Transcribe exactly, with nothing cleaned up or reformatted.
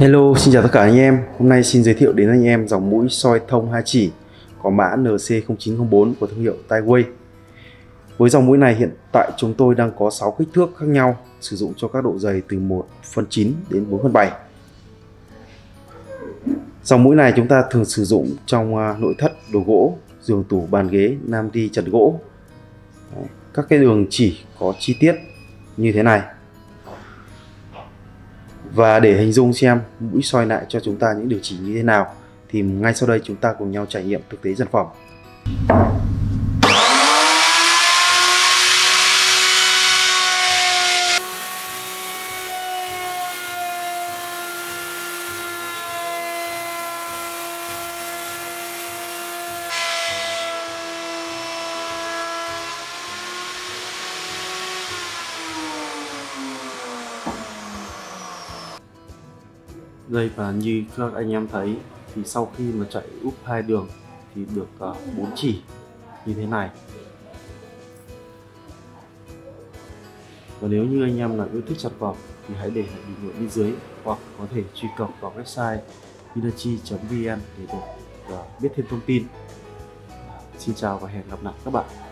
Hello, xin chào tất cả anh em. Hôm nay xin giới thiệu đến anh em dòng mũi soi thông hai chỉ có mã N C không chín không bốn của thương hiệu Tideway. Với dòng mũi này hiện tại chúng tôi đang có sáu kích thước khác nhau, sử dụng cho các độ dày từ một phần chín đến bốn phần bảy. Dòng mũi này chúng ta thường sử dụng trong nội thất, đồ gỗ, giường tủ, bàn ghế, nam đi, chật gỗ. Các cái đường chỉ có chi tiết như thế này. Và để hình dung xem mũi soi lại cho chúng ta những điều chỉnh như thế nào thì ngay sau đây chúng ta cùng nhau trải nghiệm thực tế sản phẩm. Đây, và như các anh em thấy thì sau khi mà chạy úp hai đường thì được bốn uh, chỉ như thế này. Và nếu như anh em là yêu thích sản phẩm thì hãy để lại bình luận bên dưới hoặc có thể truy cập vào website vinachi chấm vn để được uh, biết thêm thông tin. Xin chào và hẹn gặp lại các bạn.